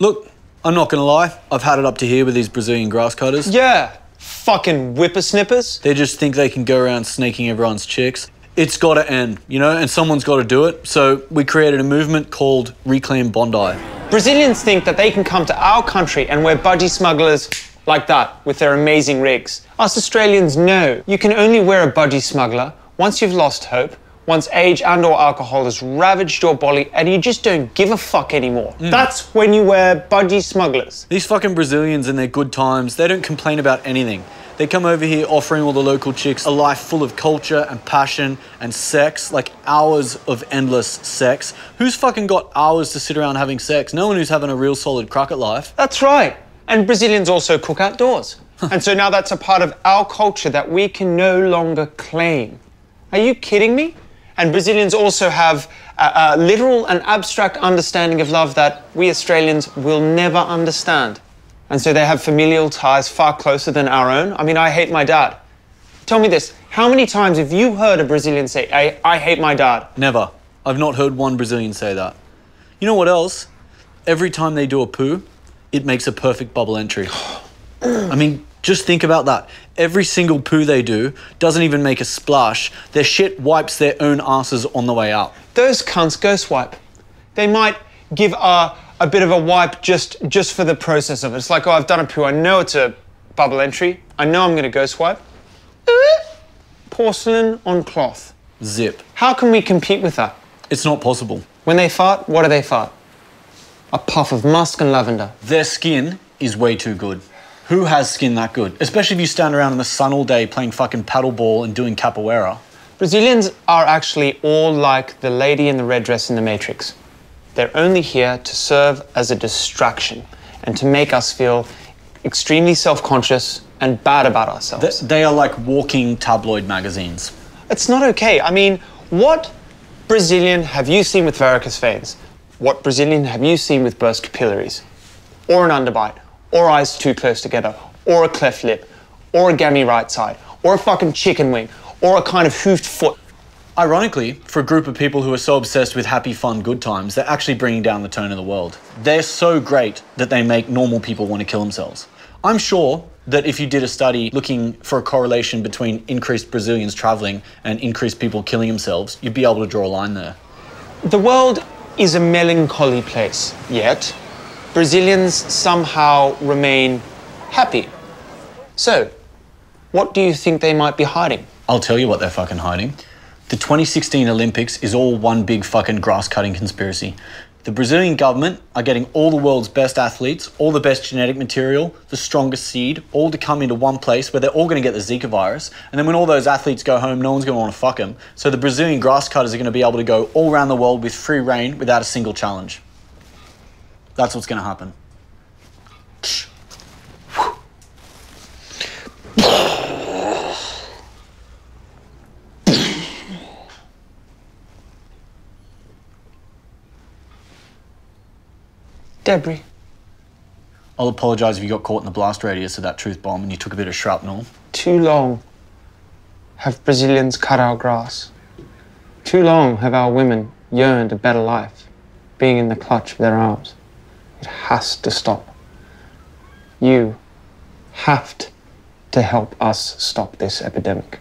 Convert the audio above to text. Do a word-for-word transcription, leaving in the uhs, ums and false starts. Look, I'm not gonna lie, I've had it up to here with these Brazilian grass cutters. Yeah, fucking whippersnippers. They just think they can go around sneaking everyone's chicks. It's gotta end, you know, and someone's gotta do it. So we created a movement called Reclaim Bondi. Brazilians think that they can come to our country and we're budgie smugglers like that with their amazing rigs. Us Australians know you can only wear a budgie smuggler once you've lost hope, once age and or alcohol has ravaged your body and you just don't give a fuck anymore. Mm. That's when you wear budgie smugglers. These fucking Brazilians in their good times, they don't complain about anything. They come over here offering all the local chicks a life full of culture and passion and sex, like hours of endless sex. Who's fucking got hours to sit around having sex? No one who's having a real solid crack at life. That's right. And Brazilians also cook outdoors. And so now that's a part of our culture that we can no longer claim. Are you kidding me? And Brazilians also have a, a literal and abstract understanding of love that we Australians will never understand. And so they have familial ties far closer than our own. I mean, I hate my dad. Tell me this, how many times have you heard a Brazilian say, I, I hate my dad? Never. I've not heard one Brazilian say that. You know what else? Every time they do a poo, it makes a perfect bubble entry. I mean, just think about that. Every single poo they do doesn't even make a splash. Their shit wipes their own asses on the way out. Those cunts go swipe. They might give a, a bit of a wipe just, just for the process of it. It's like, oh, I've done a poo. I know it's a bubble entry. I know I'm going to go swipe. Porcelain on cloth. Zip. How can we compete with that? It's not possible. When they fart, what do they fart? A puff of musk and lavender. Their skin is way too good. Who has skin that good? Especially if you stand around in the sun all day playing fucking paddleball and doing capoeira. Brazilians are actually all like the lady in the red dress in the Matrix. They're only here to serve as a distraction and to make us feel extremely self-conscious and bad about ourselves. They, they are like walking tabloid magazines. It's not okay. I mean, what Brazilian have you seen with varicose veins? What Brazilian have you seen with burst capillaries? Or an underbite? Or eyes too close together, or a cleft lip, or a gammy right side, or a fucking chicken wing, or a kind of hoofed foot. Ironically, for a group of people who are so obsessed with happy, fun, good times, they're actually bringing down the tone of the world. They're so great that they make normal people want to kill themselves. I'm sure that if you did a study looking for a correlation between increased Brazilians traveling and increased people killing themselves, you'd be able to draw a line there. The world is a melancholy place, yet Brazilians somehow remain happy. So, what do you think they might be hiding? I'll tell you what they're fucking hiding. The twenty sixteen Olympics is all one big fucking grass-cutting conspiracy. The Brazilian government are getting all the world's best athletes, all the best genetic material, the strongest seed, all to come into one place where they're all going to get the Zika virus. And then when all those athletes go home, no one's going to want to fuck them. So the Brazilian grass cutters are going to be able to go all around the world with free reign without a single challenge. That's what's going to happen. Debris. I'll apologise if you got caught in the blast radius of that truth bomb and you took a bit of shrapnel. Too long have Brazilians cut our grass. Too long have our women yearned a better life, being in the clutch of their arms. It has to stop. You have to help us stop this epidemic.